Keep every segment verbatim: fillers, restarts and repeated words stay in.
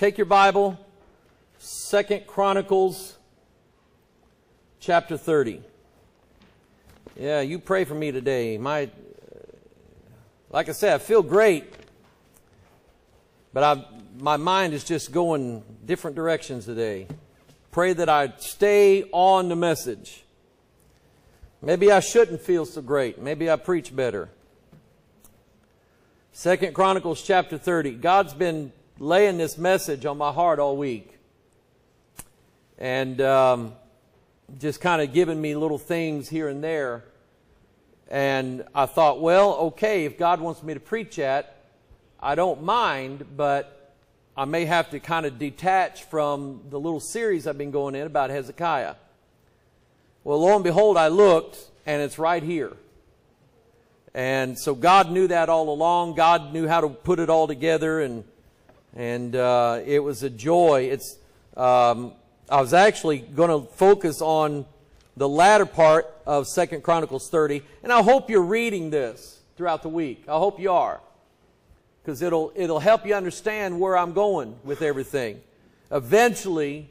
Take your Bible, Second Chronicles chapter thirty. Yeah, you pray for me today. My, like I said, I feel great, but I, my mind is just going different directions today. Pray that I stay on the message. Maybe I shouldn't feel so great. Maybe I preach better. Second Chronicles chapter thirty. God's been laying this message on my heart all week. And um, just kind of giving me little things here and there. And I thought, well, okay, if God wants me to preach at, I don't mind, but I may have to kind of detach from the little series I've been going in about Hezekiah. Well, lo and behold, I looked, and it's right here. And so God knew that all along. God knew how to put it all together, and and uh, it was a joy. It's um, I was actually going to focus on the latter part of Second Chronicles thirty, and I hope you're reading this throughout the week. I hope you are, because it'll it'll help you understand where I'm going with everything. Eventually,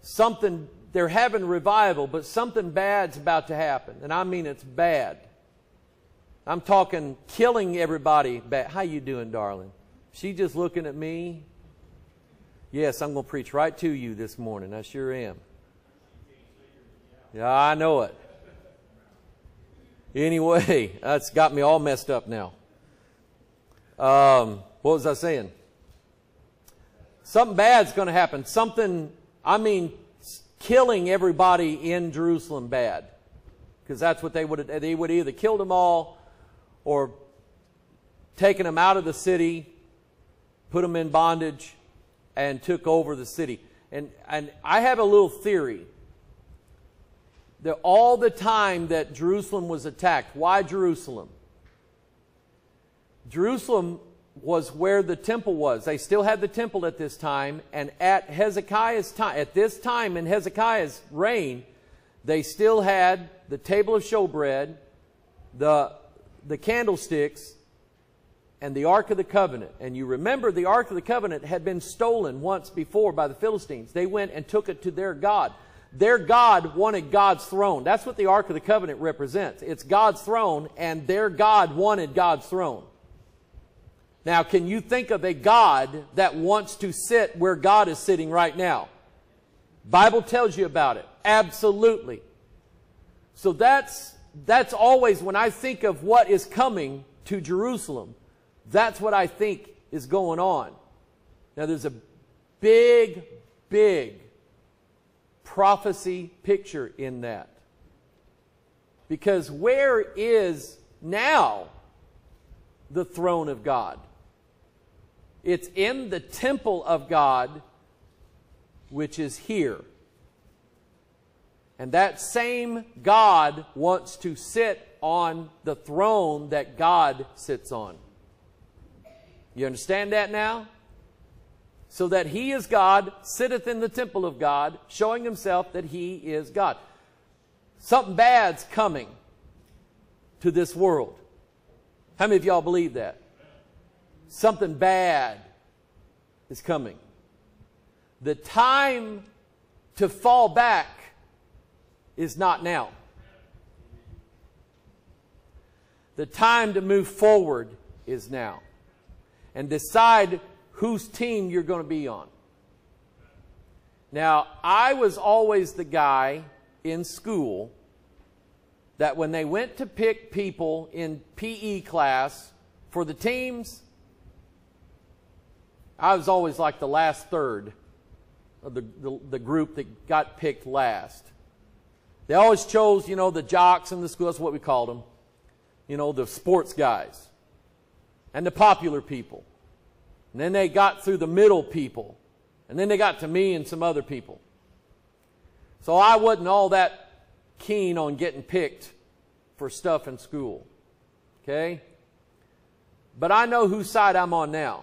something they're having revival, but something bad's about to happen, and I mean it's bad. I'm talking killing everybody bad. How you doing, darling? She just looking at me. Yes, I'm going to preach right to you this morning. I sure am. Yeah, I know it. Anyway, that's got me all messed up now. Um, what was I saying? Something bad's going to happen. Something, I mean, killing everybody in Jerusalem bad. Because that's what they would, they would either kill them all or taken them out of the city, put them in bondage, and took over the city. And, and I have a little theory that all the time that Jerusalem was attacked, why Jerusalem? Jerusalem was where the temple was. They still had the temple at this time, and at Hezekiah's time, at this time in Hezekiah's reign, they still had the table of showbread, the, the candlesticks, and the Ark of the Covenant. And you remember the Ark of the Covenant had been stolen once before by the Philistines. They went and took it to their God. Their God wanted God's throne. That's what the Ark of the Covenant represents. It's God's throne, and their God wanted God's throne. Now, can you think of a God that wants to sit where God is sitting right now? The Bible tells you about it. Absolutely. So that's, that's always when I think of what is coming to Jerusalem, that's what I think is going on. Now, there's a big, big prophecy picture in that. Because where is now the throne of God? It's in the temple of God, which is here. And that same God wants to sit on the throne that God sits on. You understand that now? So that He is God, sitteth in the temple of God, showing Himself that He is God. Something bad's coming to this world. How many of y'all believe that? Something bad is coming. The time to fall back is not now. The time to move forward is now. And decide whose team you're going to be on. Now, I was always the guy in school that when they went to pick people in P E class for the teams, I was always like the last third of the, the, the group that got picked last. They always chose, you know, the jocks in the school. That's what we called them. You know, the sports guys. And the popular people. And then they got through the middle people. And then they got to me and some other people. So I wasn't all that keen on getting picked for stuff in school. Okay? But I know whose side I'm on now.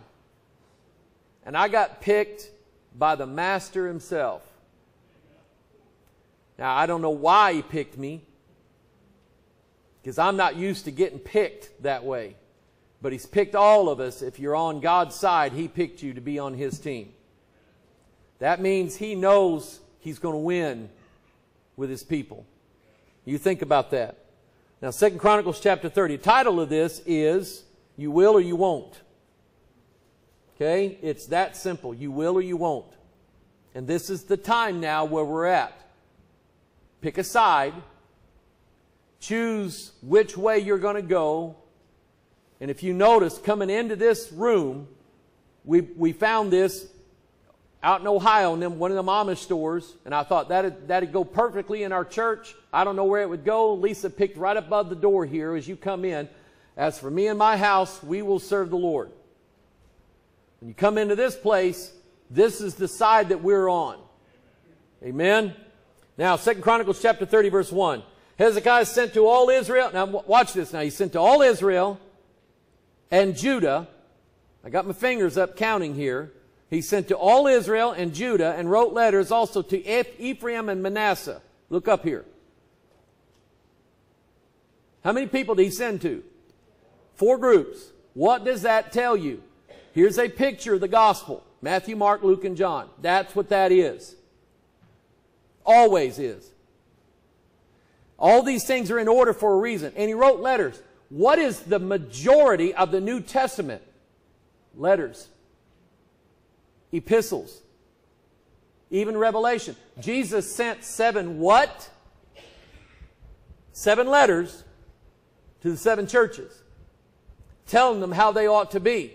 And I got picked by the Master Himself. Now, I don't know why He picked me, because I'm not used to getting picked that way. But he's picked all of us. If you're on God's side, he picked you to be on his team. That means he knows he's going to win with his people. You think about that. Now, Second Chronicles chapter thirty. The title of this is, You Will or You Won't. Okay? It's that simple. You will or you won't. And this is the time now where we're at. Pick a side. Choose which way you're going to go. And if you notice, coming into this room, we, we found this out in Ohio in them, one of them Amish stores. And I thought that'd, that'd go perfectly in our church. I don't know where it would go. Lisa picked right above the door here as you come in. As for me and my house, we will serve the Lord. When you come into this place, this is the side that we're on. Amen? Now, Second Chronicles chapter thirty, verse one. Hezekiah sent to all Israel. Now, watch this now. He sent to all Israel and Judah. I got my fingers up counting here. He sent to all Israel and Judah and wrote letters also to Ephraim and Manasseh. Look up here. How many people did he send to? Four groups. What does that tell you? Here's a picture of the gospel. Matthew, Mark, Luke, and John. That's what that is. Always is. All these things are in order for a reason. And he wrote letters. What is the majority of the New Testament? Letters. Epistles, even Revelation. Jesus sent seven what? Seven letters to the seven churches, telling them how they ought to be.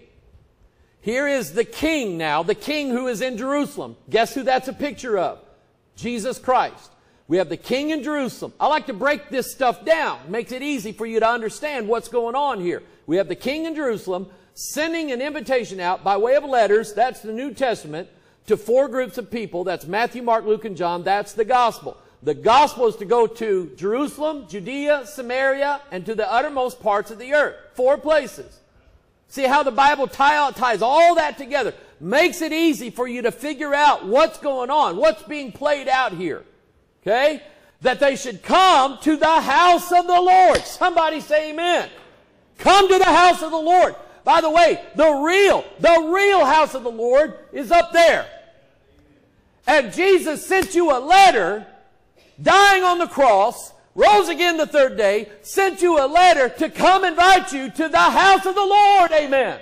Here is the king now, the king who is in Jerusalem. Guess who that's a picture of? Jesus Christ. We have the king in Jerusalem. I like to break this stuff down. It makes it easy for you to understand what's going on here. We have the king in Jerusalem, sending an invitation out by way of letters, that's the New Testament, to four groups of people. That's Matthew, Mark, Luke, and John. That's the gospel. The gospel is to go to Jerusalem, Judea, Samaria, and to the uttermost parts of the earth. Four places. See how the Bible tie, ties all that together. Makes it easy for you to figure out what's going on, what's being played out here. Okay? That they should come to the house of the Lord. Somebody say amen. Come to the house of the Lord. By the way, the real, the real house of the Lord is up there. And Jesus sent you a letter, dying on the cross, rose again the third day, sent you a letter to come invite you to the house of the Lord. Amen.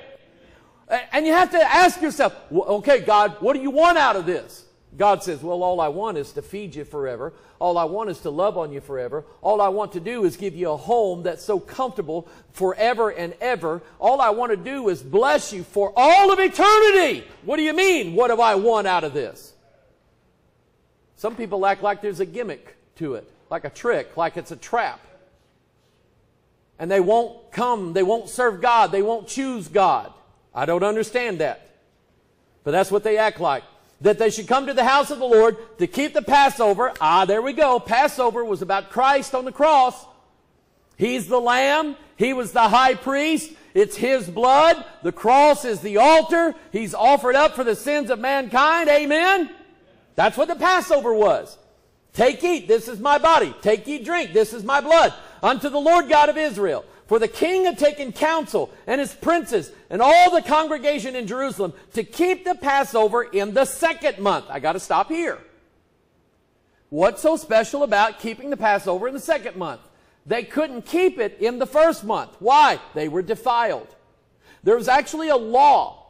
And you have to ask yourself, okay, God, what do you want out of this? God says, well, all I want is to feed you forever. All I want is to love on you forever. All I want to do is give you a home that's so comfortable forever and ever. All I want to do is bless you for all of eternity. What do you mean? What do I want out of this? Some people act like there's a gimmick to it, like a trick, like it's a trap. And they won't come. They won't serve God. They won't choose God. I don't understand that. But that's what they act like. That they should come to the house of the Lord to keep the Passover. Ah, there we go. Passover was about Christ on the cross. He's the Lamb. He was the high priest. It's his blood. The cross is the altar. He's offered up for the sins of mankind. Amen? That's what the Passover was. Take, eat. This is my body. Take, eat, drink. This is my blood. Unto the Lord God of Israel. For the king had taken counsel, and his princes, and all the congregation in Jerusalem, to keep the Passover in the second month. I got to stop here. What's so special about keeping the Passover in the second month? They couldn't keep it in the first month. Why? They were defiled. There was actually a law.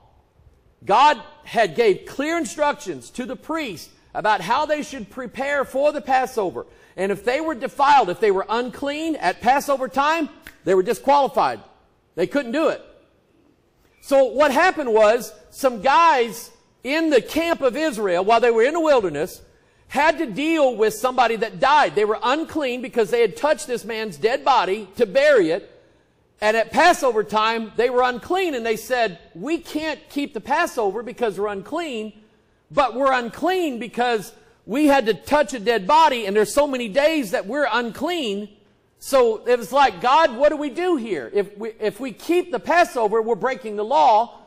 God had gave clear instructions to the priests about how they should prepare for the Passover. And if they were defiled, if they were unclean at Passover time, they were disqualified. They couldn't do it. So what happened was some guys in the camp of Israel, while they were in the wilderness, had to deal with somebody that died. They were unclean because they had touched this man's dead body to bury it. And at Passover time, they were unclean. And they said, we can't keep the Passover because we're unclean. But we're unclean because we had to touch a dead body. And there's so many days that we're unclean. So it was like, God, what do we do here? If we, if we keep the Passover, we're breaking the law.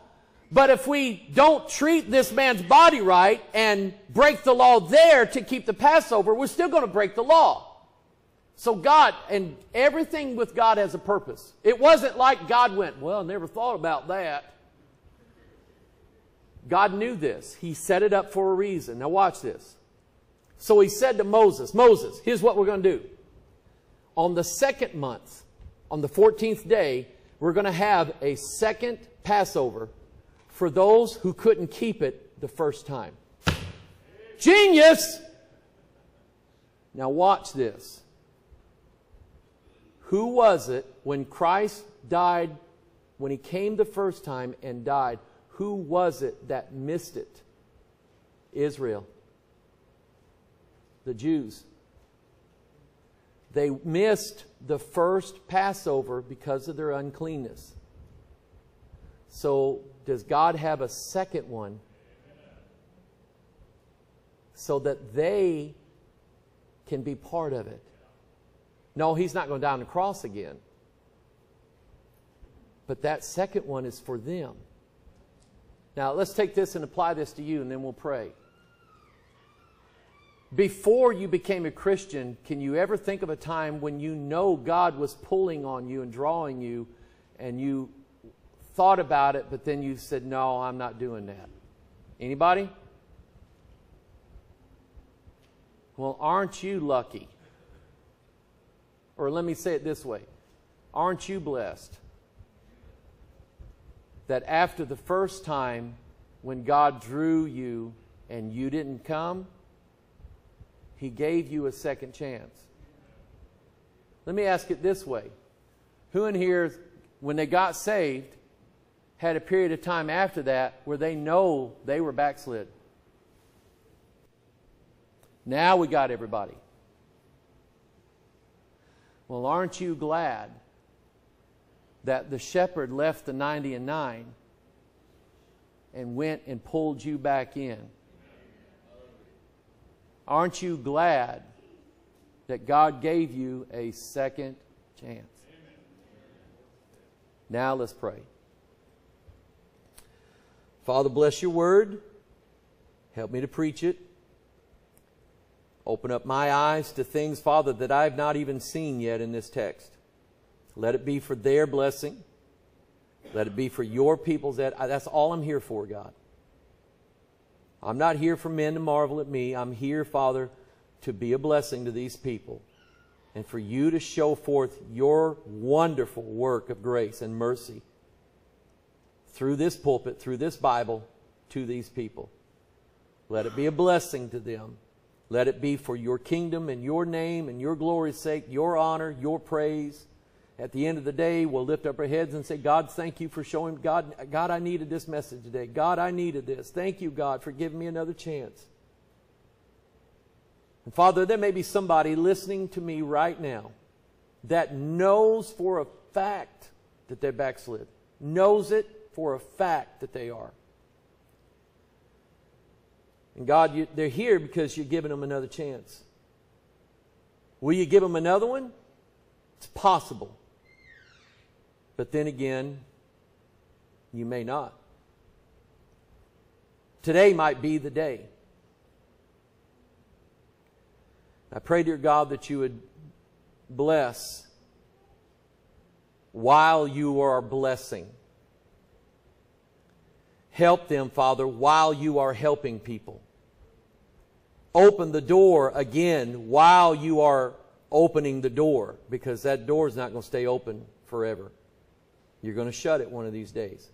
But if we don't treat this man's body right and break the law there to keep the Passover, we're still going to break the law. So God, and everything with God has a purpose. It wasn't like God went, well, I never thought about that. God knew this. He set it up for a reason. Now watch this. So he said to Moses, Moses, here's what we're going to do. On the second month, on the fourteenth day, we're going to have a second Passover for those who couldn't keep it the first time. Genius! Now watch this. Who was it when Christ died, when he came the first time and died, who was it that missed it? Israel. The Jews. They missed the first Passover because of their uncleanness. So does God have a second one so that they can be part of it? No, he's not going to die on the cross again. But that second one is for them. Now let's take this and apply this to you, and then we'll pray. Before you became a Christian, can you ever think of a time when you know God was pulling on you and drawing you, and you thought about it, but then you said, no, I'm not doing that? Anybody? Well, aren't you lucky? Or let me say it this way. Aren't you blessed that after the first time when God drew you and you didn't come, he gave you a second chance? Let me ask it this way. Who in here, when they got saved, had a period of time after that where they know they were backslid? Now we got everybody. Well, aren't you glad that the shepherd left the ninety and nine and went and pulled you back in? Aren't you glad that God gave you a second chance? Now let's pray. Father, bless your word. Help me to preach it. Open up my eyes to things, Father, that I have not even seen yet in this text. Let it be for their blessing. Let it be for your people's. That, that's all I'm here for, God. I'm not here for men to marvel at me. I'm here, Father, to be a blessing to these people and for you to show forth your wonderful work of grace and mercy through this pulpit, through this Bible, to these people. Let it be a blessing to them. Let it be for your kingdom and your name and your glory's sake, your honor, your praise. At the end of the day, we'll lift up our heads and say, God, thank you for showing. God, God, I needed this message today. God, I needed this. Thank you, God, for giving me another chance. And Father, there may be somebody listening to me right now that knows for a fact that they're backslid. Knows it for a fact that they are. And God, you, they're here because you're giving them another chance. Will you give them another one? It's possible. But then again, you may not. Today might be the day. I pray, dear God, that you would bless while you are blessing. Help them, Father, while you are helping people. Open the door again while you are opening the door, because that door is not going to stay open forever. You're going to shut it one of these days.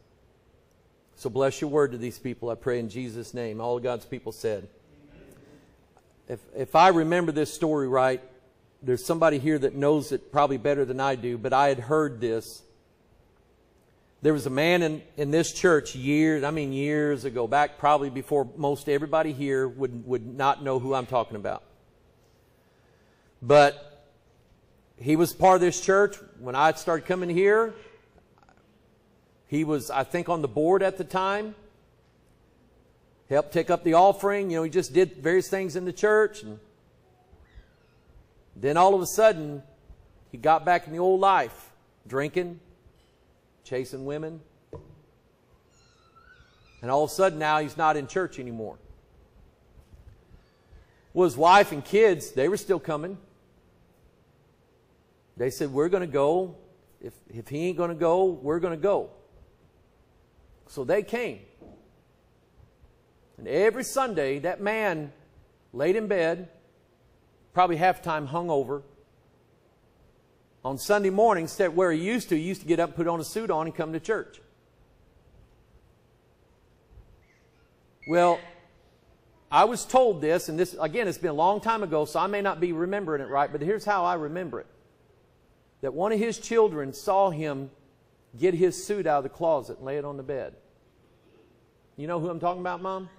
So bless your word to these people, I pray in Jesus' name. All God's people said. If, if I remember this story right, there's somebody here that knows it probably better than I do, but I had heard this. There was a man in, in this church years, I mean years ago, back probably before most everybody here would, would not know who I'm talking about. But he was part of this church. When I started coming here, he was, I think, on the board at the time. Helped take up the offering. You know, he just did various things in the church. And then all of a sudden, he got back in the old life. Drinking. Chasing women. And all of a sudden now he's not in church anymore. Well, his wife and kids, they were still coming. They said, we're going to go. If, if he ain't going to go, we're going to go. So they came. And every Sunday, that man laid in bed, probably half-time hungover. On Sunday morning, instead of where he used to, he used to get up, put on a suit on, and come to church. Well, I was told this, and this, again, it's been a long time ago, so I may not be remembering it right, but here's how I remember it. That one of his children saw him get his suit out of the closet and lay it on the bed. You know who I'm talking about, Mom?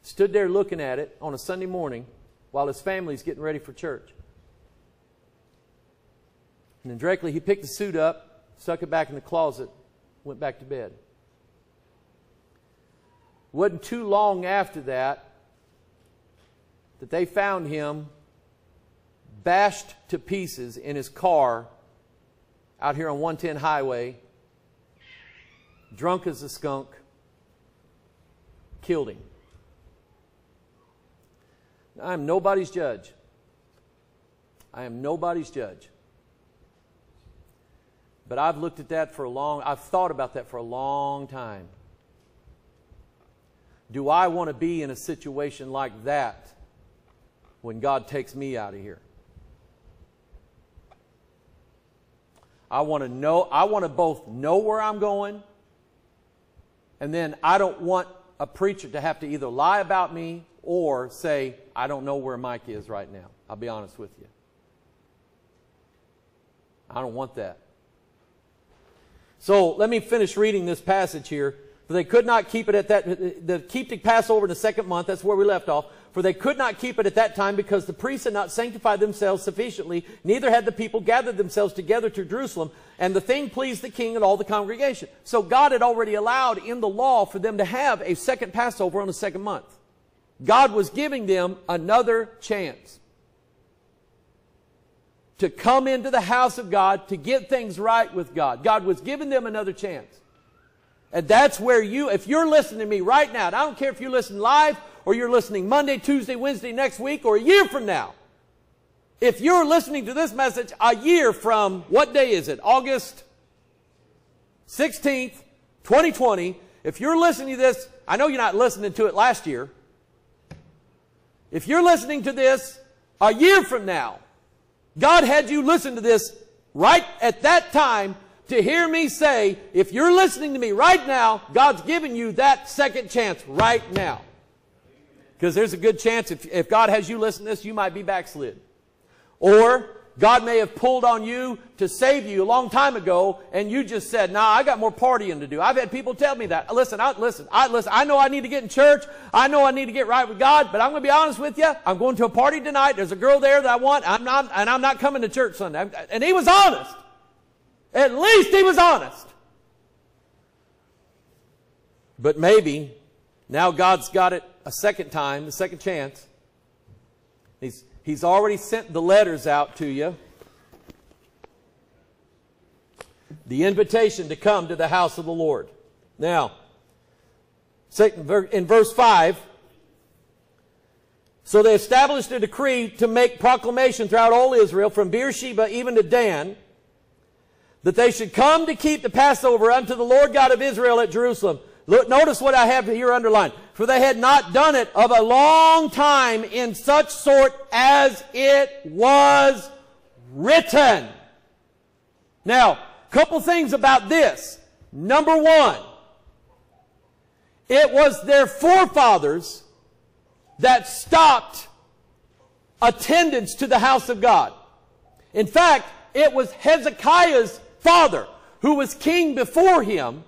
Stood there looking at it on a Sunday morning while his family's getting ready for church. And then directly he picked the suit up, stuck it back in the closet, went back to bed. Wasn't too long after that that they found him bashed to pieces in his car out here on one ten highway, drunk as a skunk, killed him. I am nobody's judge. I am nobody's judge. But I've looked at that for a long, I've thought about that for a long time. Do I want to be in a situation like that when God takes me out of here? I want to know, I want to both know where I'm going, and then I don't want a preacher to have to either lie about me or say, I don't know where Mike is right now. I'll be honest with you. I don't want that. So let me finish reading this passage here. For they could not keep it at that, the, keep the Passover in the second month, that's where we left off. For they could not keep it at that time because the priests had not sanctified themselves sufficiently, neither had the people gathered themselves together to Jerusalem, and the thing pleased the king and all the congregation. So God had already allowed in the law for them to have a second Passover on the second month. God was giving them another chance to come into the house of God, to get things right with God. God was giving them another chance. And that's where you, if you're listening to me right now, and I don't care if you listen live or you're listening Monday, Tuesday, Wednesday, next week, or a year from now. If you're listening to this message a year from, what day is it? August sixteenth, twenty twenty. If you're listening to this, I know you're not listening to it last year. If you're listening to this a year from now, God had you listen to this right at that time to hear me say, if you're listening to me right now, God's giving you that second chance right now. Because there's a good chance if, if God has you listen to this, you might be backslid. Or God may have pulled on you to save you a long time ago, and you just said, nah, I got more partying to do. I've had people tell me that. Listen, I, listen, I, listen, I know I need to get in church. I know I need to get right with God, but I'm going to be honest with you. I'm going to a party tonight. There's a girl there that I want, I'm not, and I'm not coming to church Sunday. I'm, and he was honest. At least he was honest. But maybe now God's got it a second time, a second chance. He's... He's already sent the letters out to you. The invitation to come to the house of the Lord. Now, in verse five, so they established a decree to make proclamation throughout all Israel, from Beersheba even to Dan, that they should come to keep the Passover unto the Lord God of Israel at Jerusalem. Look, notice what I have here underlined. For they had not done it of a long time in such sort as it was written. Now, a couple things about this. Number one, it was their forefathers that stopped attendance to the house of God. In fact, it was Hezekiah's father, who was king before him,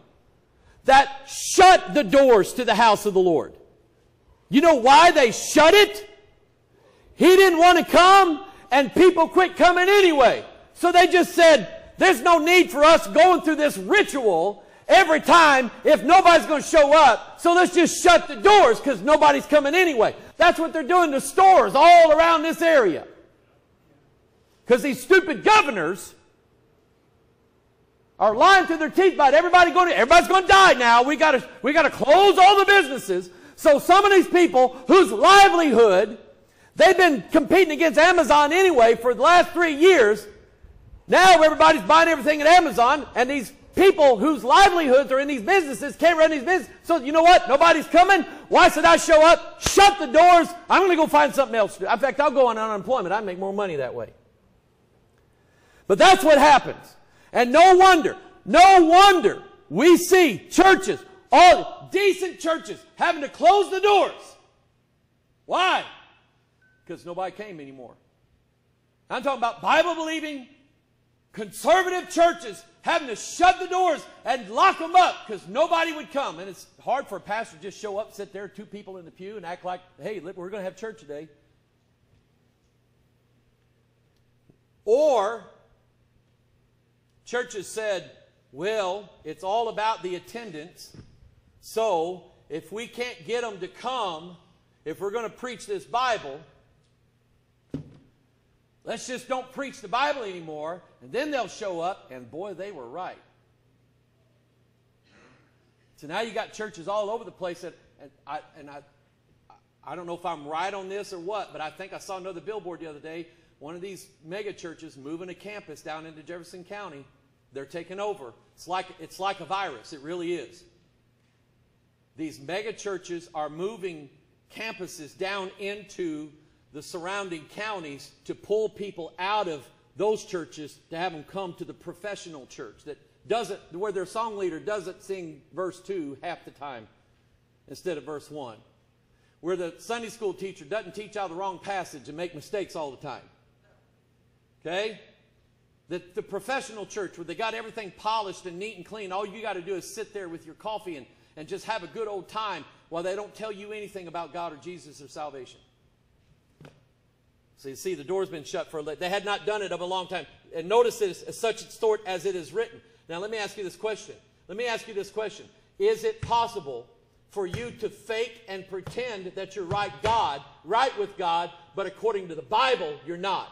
that shut the doors to the house of the Lord. You know why they shut it? He didn't want to come, and people quit coming anyway. So they just said, there's no need for us going through this ritual every time if nobody's going to show up. So let's just shut the doors because nobody's coming anyway. That's what they're doing to stores all around this area. Because these stupid governors are lying through their teeth about everybody going to, everybody's going to die now. We got to, we got to close all the businesses. So some of these people whose livelihood They've been competing against Amazon anyway for the last three years. Now everybody's buying everything at Amazon, and these people whose livelihoods are in these businesses can't run these businesses. So you know what? Nobody's coming. Why should I show up? Shut the doors. I'm going to go find something else to do. In fact, I'll go on unemployment. I make more money that way. But that's what happens. And no wonder, no wonder we see churches, all decent churches, having to close the doors. Why? Because nobody came anymore. I'm talking about Bible-believing, conservative churches having to shut the doors and lock them up because nobody would come. And it's hard for a pastor to just show up, sit there, two people in the pew, and act like, hey, we're going to have church today. Or churches said, well, it's all about the attendance. So if we can't get them to come, if we're going to preach this Bible, let's just don't preach the Bible anymore, and then they'll show up, and boy, they were right. So now you got churches all over the place, that, and, I, and I, I don't know if I'm right on this or what, but I think I saw another billboard the other day, one of these mega churches moving a campus down into Jefferson County. They're taking over. It's like, it's like a virus. It really is. These mega churches are moving campuses down into the surrounding counties to pull people out of those churches to have them come to the professional church that doesn't, where their song leader doesn't sing verse two half the time instead of verse one, where the Sunday school teacher doesn't teach out the wrong passage and make mistakes all the time. Okay? The, the professional church where they got everything polished and neat and clean, all you got to do is sit there with your coffee and, and just have a good old time while they don't tell you anything about God or Jesus or salvation. So you see, the door's been shut for a little. They had not done it of a long time. And notice it is such sort as it is written. Now let me ask you this question. Let me ask you this question. Is it possible for you to fake and pretend that you're right God, right with God, but according to the Bible, you're not?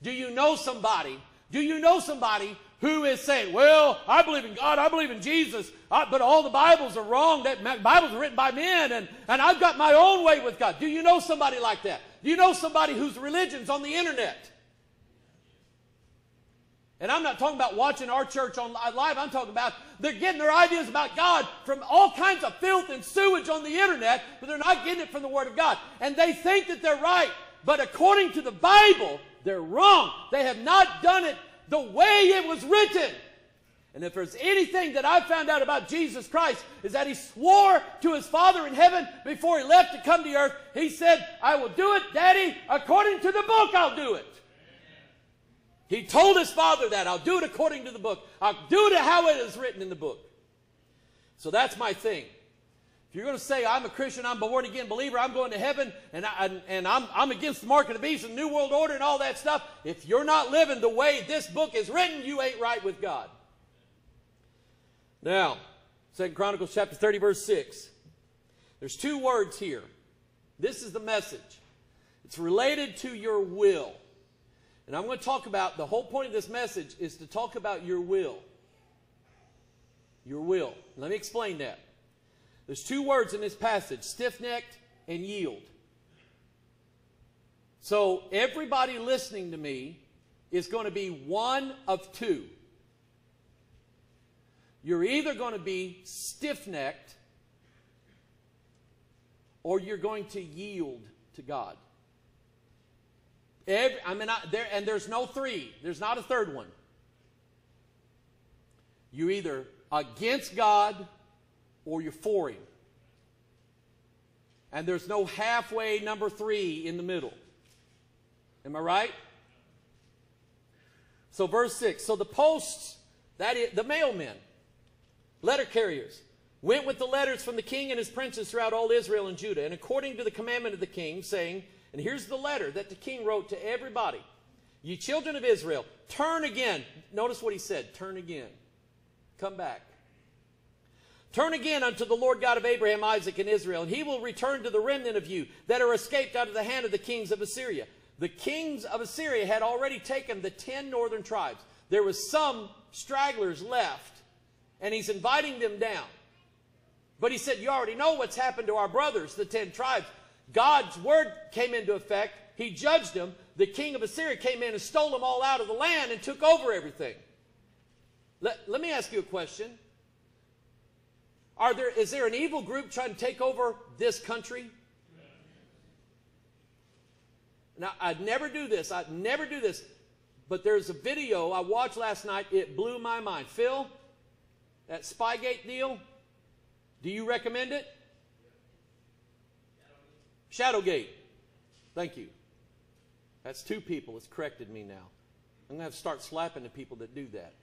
Do you know somebody? Do you know somebody who is saying, well, I believe in God, I believe in Jesus, I, but all the Bibles are wrong. That Bibles are written by men, and, and I've got my own way with God. Do you know somebody like that? Do you know somebody whose religion's on the internet? And I'm not talking about watching our church on live. I'm talking about they're getting their ideas about God from all kinds of filth and sewage on the internet, but they're not getting it from the Word of God. And they think that they're right, but according to the Bible, they're wrong. They have not done it the way it was written. And if there's anything that I found out about Jesus Christ, is that he swore to his Father in heaven before he left to come to earth. He said, I will do it, Daddy, according to the book, I'll do it. He told his Father that. I'll do it according to the book. I'll do it how it is written in the book. So that's my thing. If you're going to say, I'm a Christian, I'm a born-again believer, I'm going to heaven, and, I, and I'm, I'm against the mark of the beast and the New World Order and all that stuff, if you're not living the way this book is written, you ain't right with God. Now, Second Chronicles chapter thirty, verse six. There's two words here. This is the message. It's related to your will. And I'm going to talk about, the whole point of this message is to talk about your will. Your will. Let me explain that. There's two words in this passage, stiff-necked and yield. So everybody listening to me is going to be one of two. You're either going to be stiff-necked or you're going to yield to God. Every, I mean, I, there, and there's no three. There's not a third one. You're either against God or you're for him. And there's no halfway number three in the middle. Am I right? So verse six. So the posts, that is, the mailmen, letter carriers, went with the letters from the king and his princes throughout all Israel and Judah, and according to the commandment of the king, saying, and here's the letter that the king wrote to everybody. Ye children of Israel, turn again. Notice what he said, turn again. Come back. Turn again unto the Lord God of Abraham, Isaac, and Israel, and he will return to the remnant of you that are escaped out of the hand of the kings of Assyria. The kings of Assyria had already taken the ten northern tribes. There was some stragglers left, and he's inviting them down. But he said, you already know what's happened to our brothers, the ten tribes. God's word came into effect. He judged them. The king of Assyria came in and stole them all out of the land and took over everything. Let, let me ask you a question. Are there, is there an evil group trying to take over this country? Now, I'd never do this. I'd never do this. But there's a video I watched last night. It blew my mind. Phil, that Spygate deal, do you recommend it? Shadowgate. Thank you. That's two people that's corrected me now. I'm going to have to start slapping the people that do that.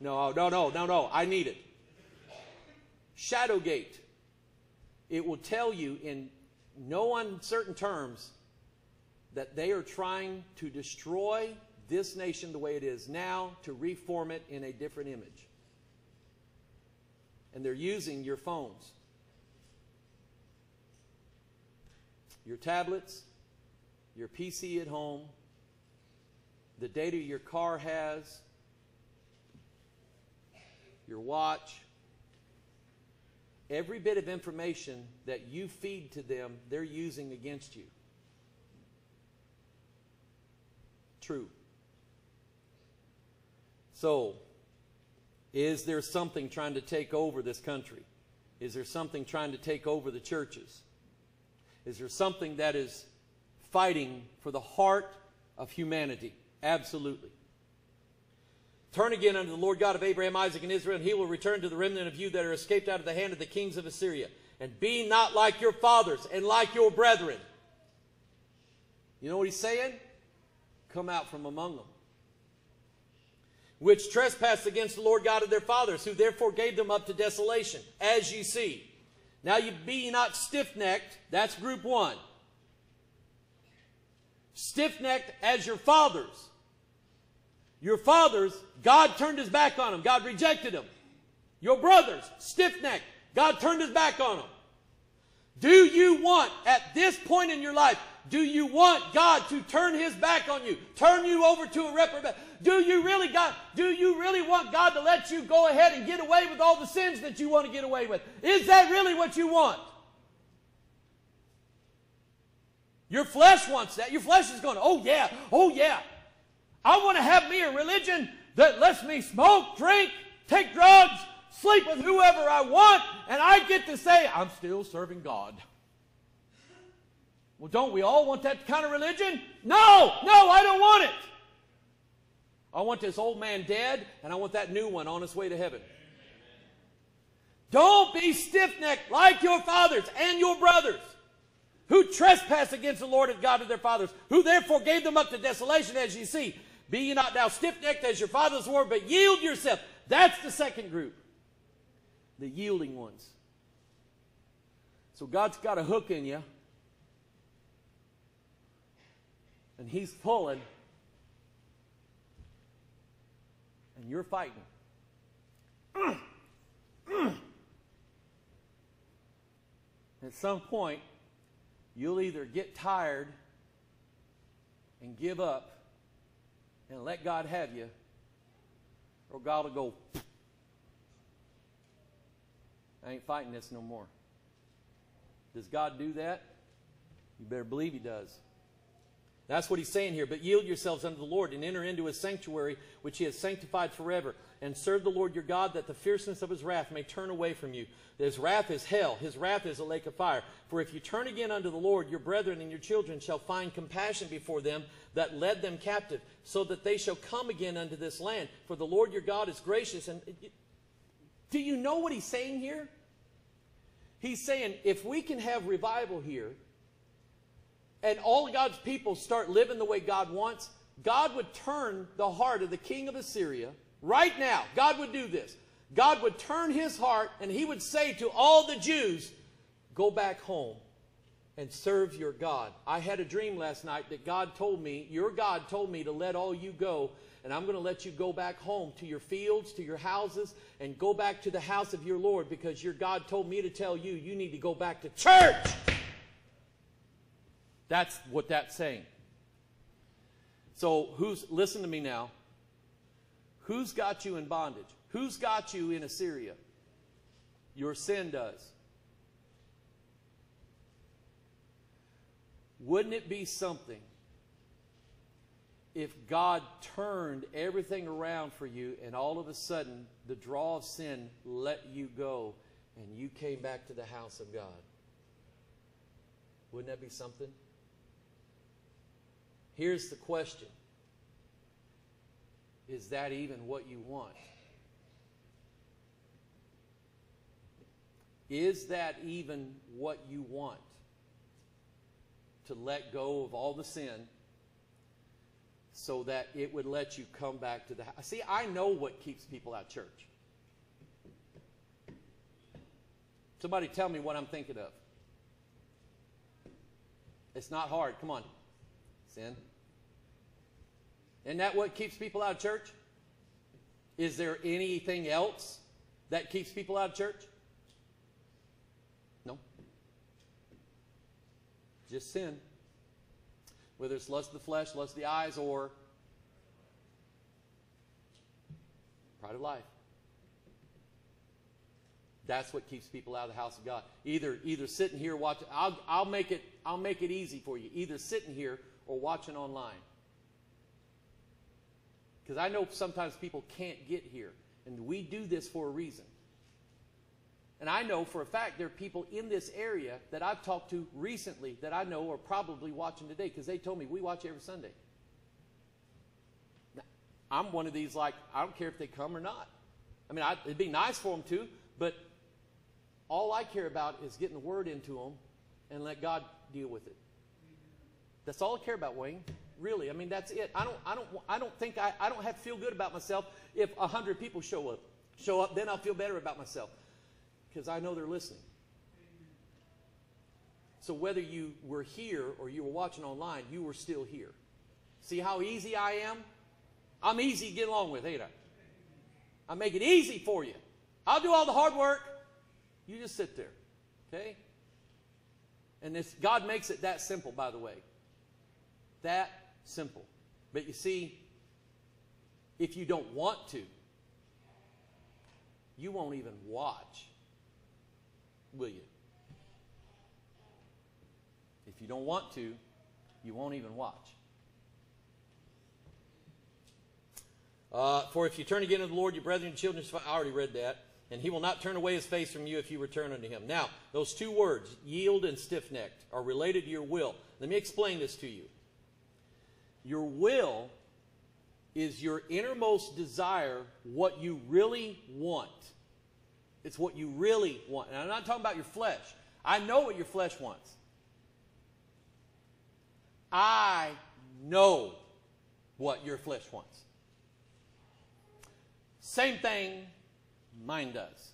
No, no, no, no, no. I need it. Shadowgate. It will tell you in no uncertain terms that they are trying to destroy this nation the way it is now to reform it in a different image. And they're using your phones, your tablets, your P C at home, the data your car has, your watch. Every bit of information that you feed to them, they're using against you. True. So, is there something trying to take over this country? Is there something trying to take over the churches? Is there something that is fighting for the heart of humanity? Absolutely. Turn again unto the Lord God of Abraham, Isaac, and Israel, and he will return to the remnant of you that are escaped out of the hand of the kings of Assyria. And be not like your fathers and like your brethren. You know what he's saying? Come out from among them. Which trespassed against the Lord God of their fathers, who therefore gave them up to desolation, as you see. Now you be not stiff-necked. That's group one. Stiff-necked as your fathers. Your fathers, God turned his back on them. God rejected them. Your brothers, stiff-necked. God turned his back on them. Do you want, at this point in your life, do you want God to turn his back on you? Turn you over to a reprobate? Do you really, God, do you really want God to let you go ahead and get away with all the sins that you want to get away with? Is that really what you want? Your flesh wants that. Your flesh is going, oh yeah, oh yeah. I want to have me a religion that lets me smoke, drink, take drugs, sleep with whoever I want, and I get to say, I'm still serving God. Well, don't we all want that kind of religion? No, no, I don't want it. I want this old man dead, and I want that new one on his way to heaven. Don't be stiff-necked like your fathers and your brothers, who trespass against the Lord God of their fathers, who therefore gave them up to desolation, as you see. Be ye not now stiff-necked as your fathers were, but yield yourself. That's the second group, the yielding ones. So God's got a hook in you, and he's pulling, and you're fighting. Mm, mm. At some point, you'll either get tired and give up and let God have you, or God will go, I ain't fighting this no more. Does God do that? You better believe he does. That's what he's saying here. But yield yourselves unto the Lord and enter into his sanctuary, which he has sanctified forever. And serve the Lord your God, that the fierceness of his wrath may turn away from you. His wrath is hell. His wrath is a lake of fire. For if you turn again unto the Lord, your brethren and your children shall find compassion before them that led them captive, so that they shall come again unto this land. For the Lord your God is gracious. And do you know what he's saying here? He's saying, if we can have revival here, and all God's people start living the way God wants, God would turn the heart of the king of Assyria right now. God would do this. God would turn his heart, and he would say to all the Jews, go back home and serve your God. I had a dream last night that God told me, your God told me to let all you go, and I'm going to let you go back home to your fields, to your houses, and go back to the house of your Lord, because your God told me to tell you, you need to go back to church. That's what that's saying. So who's, listen to me now. Who's got you in bondage? Who's got you in Assyria? Your sin does. Wouldn't it be something if God turned everything around for you and all of a sudden the draw of sin let you go and you came back to the house of God? Wouldn't that be something? Here's the question. Is that even what you want? Is that even what you want? To let go of all the sin so that it would let you come back to the house. See, I know what keeps people out of church. Somebody tell me what I'm thinking of. It's not hard. Come on. Sin. Isn't that what keeps people out of church? Is there anything else that keeps people out of church? No. Just sin. Whether it's lust of the flesh, lust of the eyes, or pride of life. That's what keeps people out of the house of God. Either either sitting here watching. I'll I'll make it I'll make it easy for you. Either sitting here or watching online. Because I know sometimes people can't get here. And we do this for a reason. And I know for a fact there are people in this area that I've talked to recently that I know are probably watching today because they told me we watch every Sunday. Now, I'm one of these like, I don't care if they come or not. I mean, I, it'd be nice for them to, but all I care about is getting the word into them and let God deal with it. That's all I care about, Wayne. Really, I mean, that's it. I don't, I don't, I don't think I, I don't have to feel good about myself if a hundred people show up, show up, then I'll feel better about myself because I know they're listening. So whether you were here or you were watching online, you were still here. See how easy I am? I'm easy to get along with, ain't I? I make it easy for you. I'll do all the hard work. You just sit there, okay? And it's, God makes it that simple, by the way. That simple. But you see, if you don't want to, you won't even watch, will you? If you don't want to, you won't even watch. Uh, for if you turn again to the Lord, your brethren and children, I already read that. And he will not turn away his face from you if you return unto him. Now, those two words, yield and stiff-necked, are related to your will. Let me explain this to you. Your will is your innermost desire, what you really want. It's what you really want. And I'm not talking about your flesh. I know what your flesh wants. I know what your flesh wants. Same thing mine does.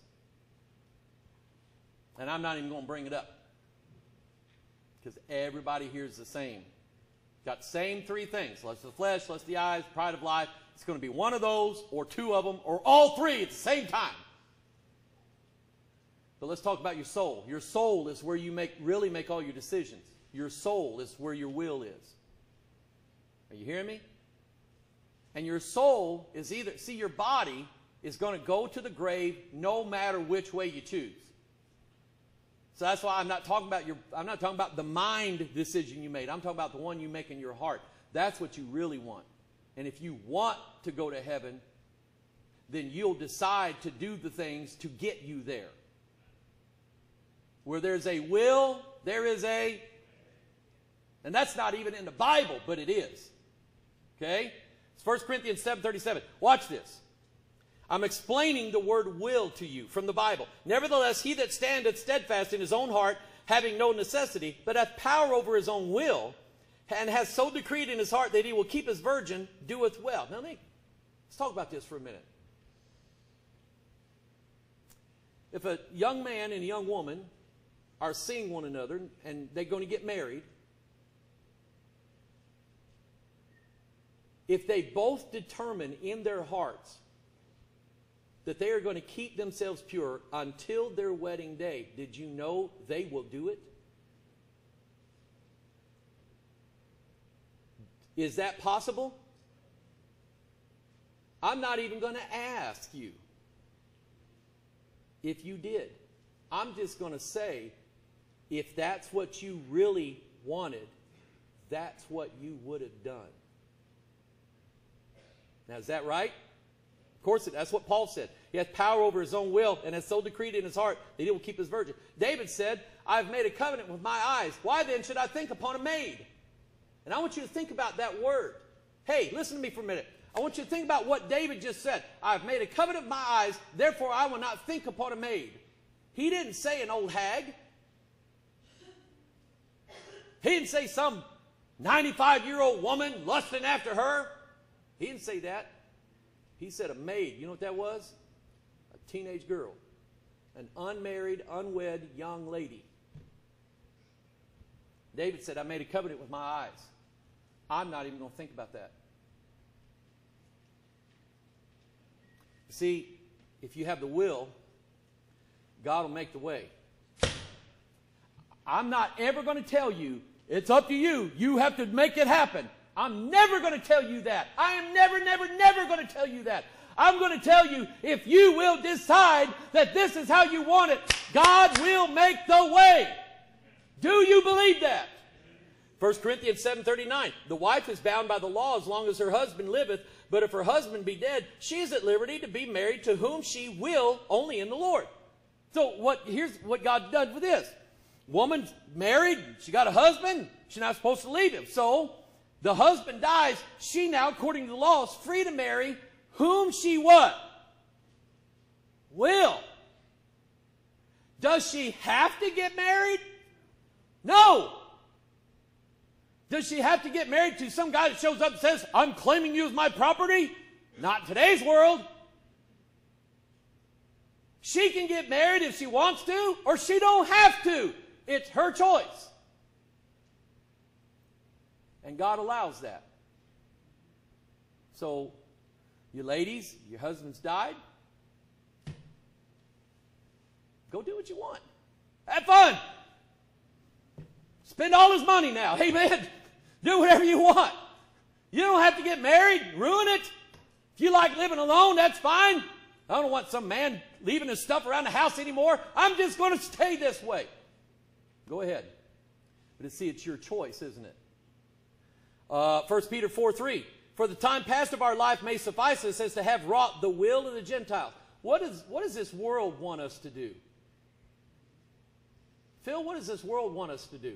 And I'm not even going to bring it up. Because everybody here is the same. Got the same three things. Lust of the flesh, lust of the eyes, pride of life. It's going to be one of those or two of them or all three at the same time. But let's talk about your soul. Your soul is where you make really make all your decisions. Your soul is where your will is. Are you hearing me? And your soul is either... See, your body is going to go to the grave no matter which way you choose. So that's why I'm not talking about your, I'm not talking about the mind decision you made. I'm talking about the one you make in your heart. That's what you really want. And if you want to go to heaven, then you'll decide to do the things to get you there. Where there's a will, there is a... And that's not even in the Bible, but it is. Okay? It's First Corinthians seven thirty-seven. Watch this. I'm explaining the word will to you from the Bible. Nevertheless, he that standeth steadfast in his own heart, having no necessity, but hath power over his own will, and has so decreed in his heart that he will keep his virgin, doeth well. Now, let's talk about this for a minute. If a young man and a young woman are seeing one another, and they're going to get married, if they both determine in their hearts that they are going to keep themselves pure until their wedding day. Did you know they will do it? Is that possible? I'm not even going to ask you if you did. I'm just going to say, if that's what you really wanted, That's what you would have done. Now, is that right? Of course, it, that's what Paul said. He hath power over his own will and has so decreed in his heart that he will keep his virgin. David said, I've made a covenant with my eyes. Why then should I think upon a maid? And I want you to think about that word. Hey, listen to me for a minute. I want you to think about what David just said. I've made a covenant with my eyes, therefore I will not think upon a maid. He didn't say an old hag. He didn't say some ninety-five-year-old woman lusting after her. He didn't say that. He said a maid. You know what that was? A teenage girl. An unmarried, unwed young lady. David said, I made a covenant with my eyes. I'm not even going to think about that. See, if you have the will, God will make the way. I'm not ever going to tell you, it's up to you. You have to make it happen. I'm never going to tell you that. I am never, never, never going to tell you that. I'm going to tell you, if you will decide that this is how you want it, God will make the way. Do you believe that? First Corinthians seven thirty-nine, the wife is bound by the law as long as her husband liveth, but if her husband be dead, she is at liberty to be married to whom she will, only in the Lord. So what? Here's what God does with this. Woman's married, she got a husband, she's not supposed to leave him. So the husband dies, she now, according to the law, is free to marry whom she what? Will. Does she have to get married? No. Does she have to get married to some guy that shows up and says, I'm claiming you as my property? Not in today's world. She can get married if she wants to, or she don't have to. It's her choice. And God allows that. So, you ladies, your husband's died. Go do what you want. Have fun. Spend all his money now. Hey, man. Do whatever you want. You don't have to get married. Ruin it. If you like living alone, that's fine. I don't want some man leaving his stuff around the house anymore. I'm just going to stay this way. Go ahead. But see, it's your choice, isn't it? Uh, First Peter four three. For the time past of our life may suffice us as to have wrought the will of the Gentiles. What, is, what does this world want us to do? Phil, what does this world want us to do?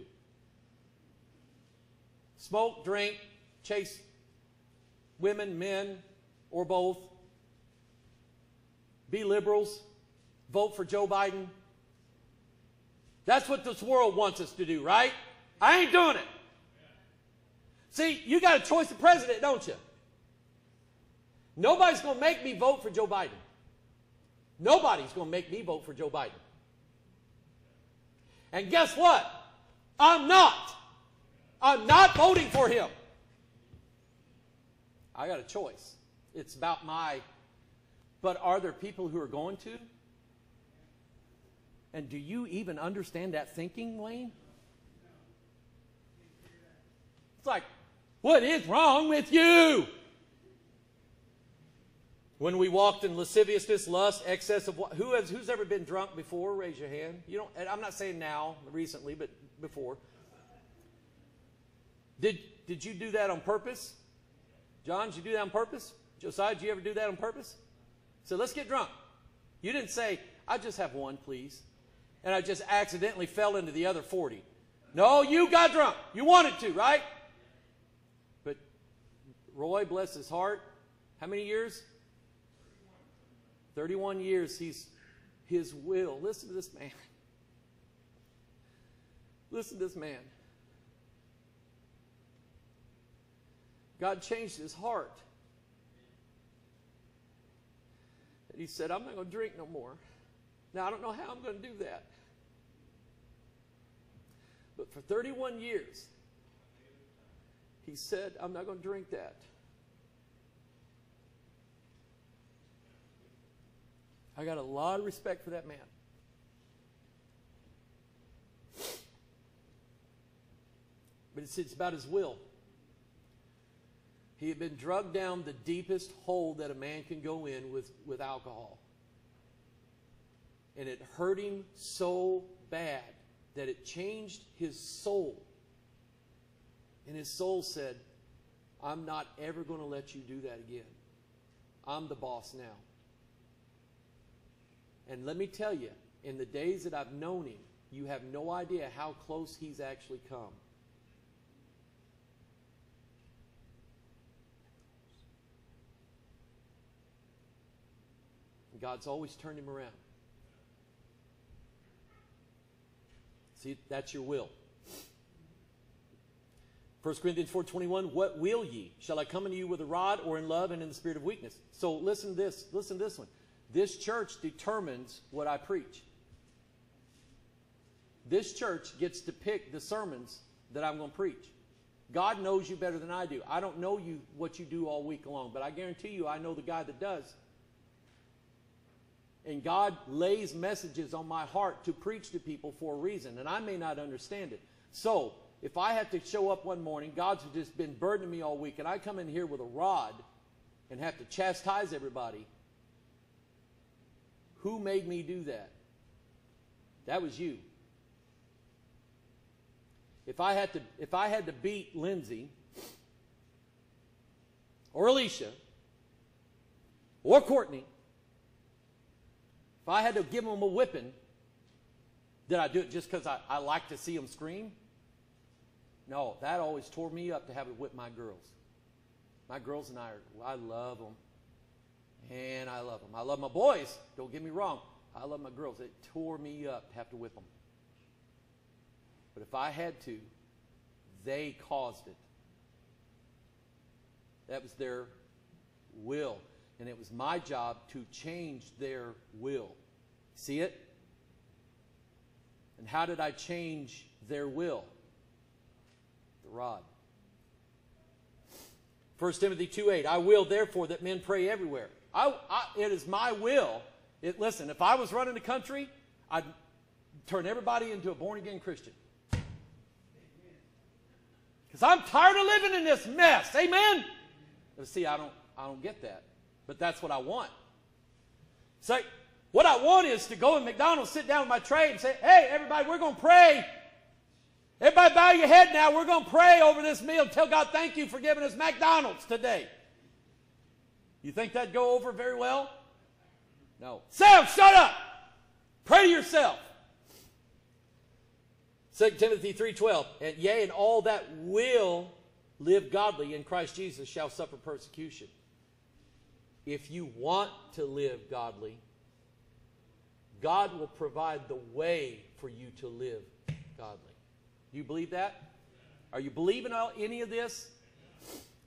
Smoke, drink, chase women, men, or both. Be liberals. Vote for Joe Biden. That's what this world wants us to do, right? I ain't doing it. See, you got a choice of president, don't you? Nobody's going to make me vote for Joe Biden. Nobody's going to make me vote for Joe Biden. And guess what? I'm not. I'm not voting for him. I got a choice. It's about my... But are there people who are going to? And do you even understand that thinking, Wayne? It's like, what is wrong with you? When we walked in lasciviousness, lust, excess of what? Who has, who's ever been drunk before? Raise your hand. You don't, and I'm not saying now, recently, but before. Did, did you do that on purpose? John, did you do that on purpose? Josiah, did you ever do that on purpose? So let's get drunk. You didn't say, I just have one, please. And I just accidentally fell into the other forty. No, you got drunk. You wanted to, right? But Roy, bless his heart, how many years? thirty-one years, he's his will. Listen to this man. Listen to this man. God changed his heart. And he said, I'm not going to drink no more. Now, I don't know how I'm going to do that. But for thirty-one years, he said, I'm not going to drink that. I got a lot of respect for that man. But it's, it's about his will. He had been drugged down the deepest hole that a man can go in with, with alcohol. And it hurt him so bad that it changed his soul. And his soul said, I'm not ever going to let you do that again. I'm the boss now. And let me tell you, in the days that I've known him, you have no idea how close he's actually come. God's always turned him around. See, that's your will. First Corinthians four twenty-one, what will ye? Shall I come unto you with a rod, or in love and in the spirit of weakness? So listen to this. Listen to this one. This church determines what I preach. This church gets to pick the sermons that I'm going to preach. God knows you better than I do. I don't know you what you do all week long, but I guarantee you I know the guy that does. And God lays messages on my heart to preach to people for a reason, and I may not understand it. So if I have to show up one morning, God's just been burdening me all week, and I come in here with a rod and have to chastise everybody, who made me do that? That was you. If I had to, if I had to beat Lindsay or Alicia or Courtney, if I had to give them a whipping, did I do it just because I, I like to see them scream? No, that always tore me up to have to whip my girls. My girls and I, are, I love them. And I love them. I love my boys. Don't get me wrong. I love my girls. It tore me up to have to whip them. But if I had to, they caused it. That was their will. And it was my job to change their will. See it? And how did I change their will? The rod. First Timothy two eight, I will therefore that men pray everywhere. I, I, it is my will. It, listen, if I was running the country, I'd turn everybody into a born-again Christian. Because I'm tired of living in this mess. Amen? See, I don't, I don't get that. But that's what I want. It's like, what I want is to go in McDonald's, sit down with my tray and say, hey, everybody, we're going to pray. Everybody bow your head now. We're going to pray over this meal. Tell God, thank you for giving us McDonald's today. You think that'd go over very well? No. Sam, shut up. Pray to yourself. Second Timothy three twelve, and yea, and all that will live godly in Christ Jesus shall suffer persecution. If you want to live godly, God will provide the way for you to live godly. Do you believe that? Are you believing any of this?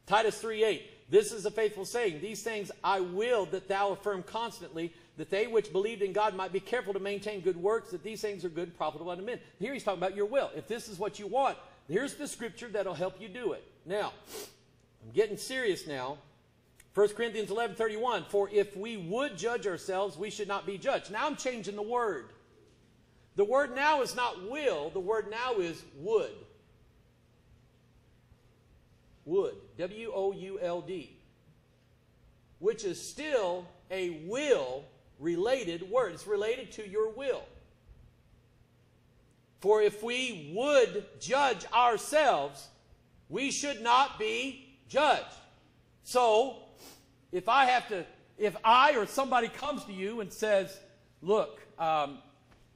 Titus three eight. This is a faithful saying. These things I will that thou affirm constantly, that they which believed in God might be careful to maintain good works, that these things are good, profitable unto men. Here he's talking about your will. If this is what you want, here's the scripture that'll help you do it. Now, I'm getting serious now. First Corinthians eleven thirty-one, for if we would judge ourselves, we should not be judged. Now I'm changing the word. The word now is not will. The word now is would. Would. W O U L D. Which is still a will-related word. It's related to your will. For if we would judge ourselves, we should not be judged. So, if I have to, if I or somebody comes to you and says, look, um,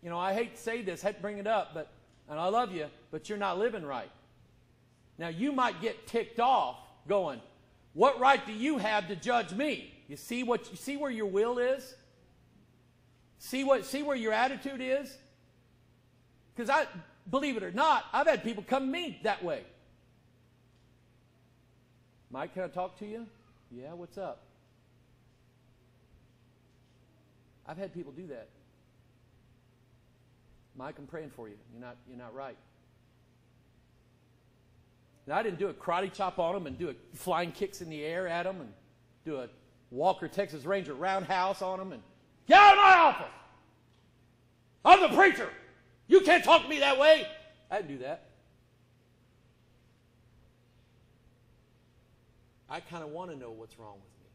you know, I hate to say this, I hate to bring it up, but, and I love you, but you're not living right. Now, you might get ticked off going, what right do you have to judge me? You see what, you see where your will is? See what, see where your attitude is? Because I, believe it or not, I've had people come to me that way. Mike, can I talk to you? Yeah, what's up? I've had people do that. Mike, I'm praying for you. You're not, you're not right. Now, I didn't do a karate chop on them and do a flying kicks in the air at them and do a Walker Texas Ranger roundhouse on them and get out of my office. I'm the preacher. You can't talk to me that way. I didn't do that. I kind of want to know what's wrong with me.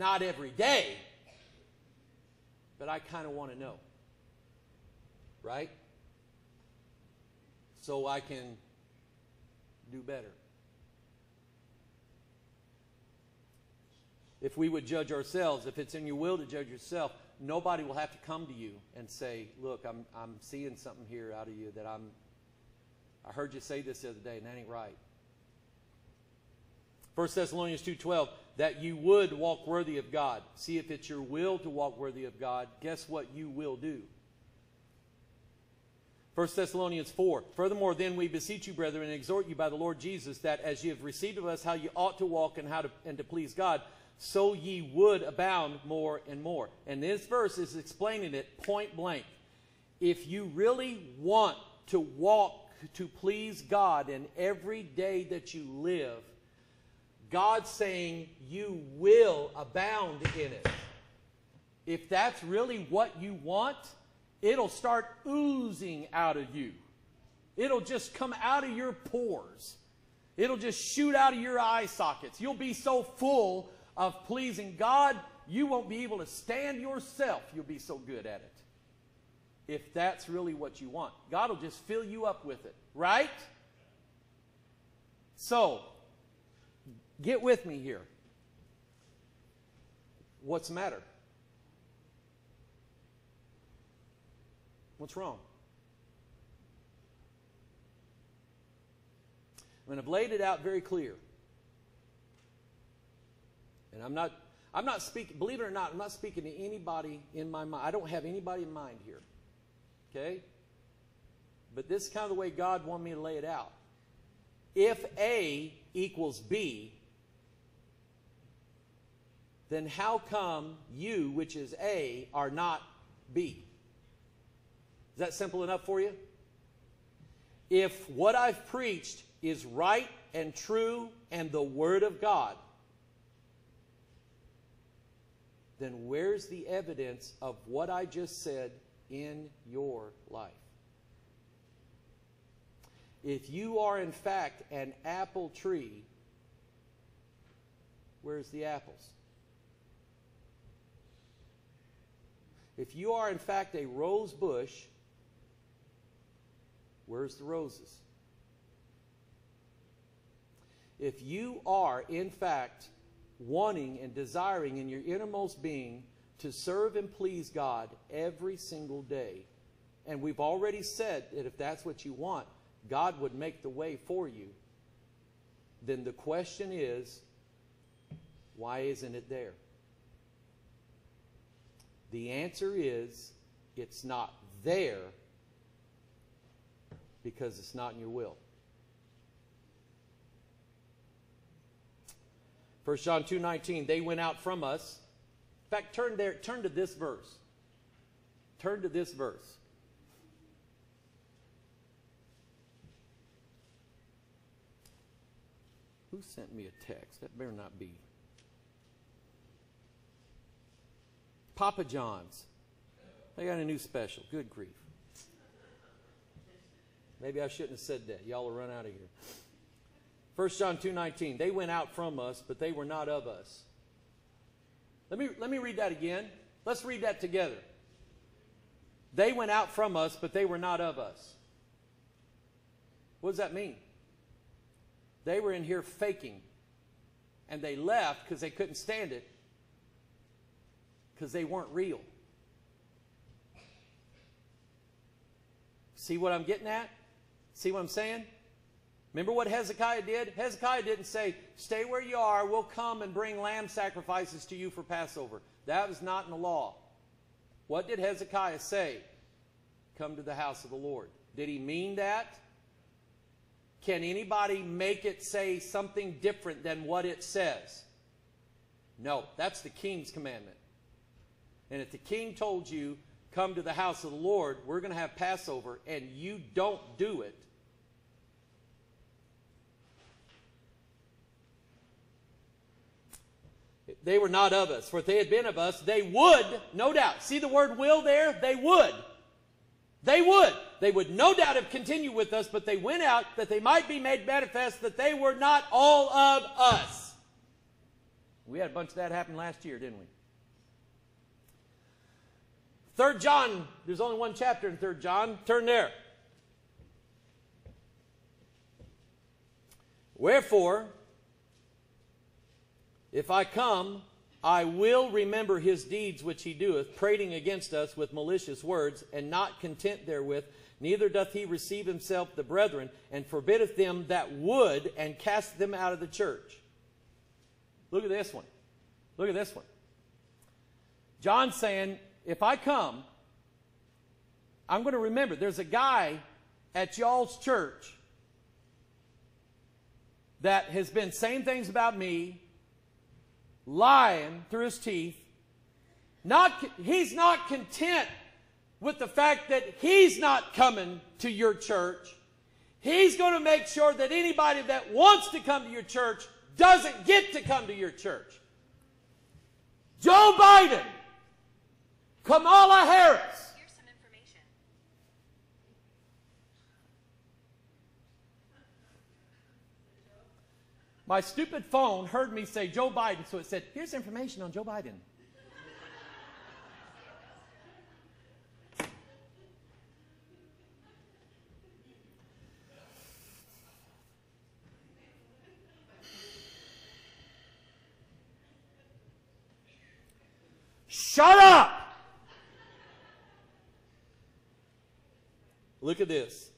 Not every day, but I kind of want to know. Right? so I can do better. If we would judge ourselves, if it's in your will to judge yourself, nobody will have to come to you and say, look, I'm, I'm seeing something here out of you that I'm, I heard you say this the other day, and that ain't right. First Thessalonians two twelve, that you would walk worthy of God. See, if it's your will to walk worthy of God, guess what you will do. First Thessalonians four, furthermore, then we beseech you, brethren, and exhort you by the Lord Jesus, that as ye have received of us how ye ought to walk and how to, and to please God, so ye would abound more and more. And this verse is explaining it point blank. If you really want to walk to please God in every day that you live, God's saying you will abound in it. If that's really what you want, it'll start oozing out of you. It'll just come out of your pores. It'll just shoot out of your eye sockets. You'll be so full of pleasing God, you won't be able to stand yourself. You'll be so good at it. If that's really what you want, God will just fill you up with it, right? So, get with me here. What's the matter? What's wrong? I mean, I've laid it out very clear. And I'm not, I'm not speaking, believe it or not, I'm not speaking to anybody in my mind. I don't have anybody in mind here. Okay? But this is kind of the way God wanted me to lay it out. If A equals B, then how come you, which is A, are not B? Is that simple enough for you? If what I've preached is right and true and the Word of God, then where's the evidence of what I just said in your life? If you are, in fact, an apple tree, where's the apples? If you are, in fact, a rose bush, where's the roses? If you are, in fact, wanting and desiring in your innermost being to serve and please God every single day, and we've already said that if that's what you want, God would make the way for you, then the question is, why isn't it there? The answer is, it's not there, because it's not in your will. First John two nineteen, they went out from us. In fact, turn there, turn to this verse. Turn to this verse. Who sent me a text? That better not be. Papa John's. They got a new special. Good grief. Maybe I shouldn't have said that. Y'all will run out of here. First John two nineteen, they went out from us, but they were not of us. Let me, let me read that again. Let's read that together. They went out from us, but they were not of us. What does that mean? They were in here faking, and they left because they couldn't stand it, because they weren't real. See what I'm getting at? See what I'm saying? Remember what Hezekiah did? Hezekiah didn't say, stay where you are, we'll come and bring lamb sacrifices to you for Passover. That was not in the law. What did Hezekiah say? Come to the house of the Lord. Did he mean that? Can anybody make it say something different than what it says? No, that's the king's commandment. And if the king told you, come to the house of the Lord, we're going to have Passover, and you don't do it, they were not of us. For if they had been of us, they would, no doubt. See the word will there? They would. They would. They would no doubt have continued with us, but they went out that they might be made manifest that they were not all of us. We had a bunch of that happen last year, didn't we? Third John, there's only one chapter in Third John. Turn there. Wherefore, if I come, I will remember his deeds which he doeth, prating against us with malicious words, and not content therewith, neither doth he receive himself the brethren, and forbiddeth them that would, and cast them out of the church. Look at this one. Look at this one. John's saying, if I come, I'm going to remember. There's a guy at y'all's church that has been saying things about me, lying through his teeth. Not, he's not content with the fact that he's not coming to your church. He's going to make sure that anybody that wants to come to your church doesn't get to come to your church. Joe Biden, Kamala Harris. Here's some information. My stupid phone heard me say Joe Biden, so it said, here's information on Joe Biden. Shut up! Look at this.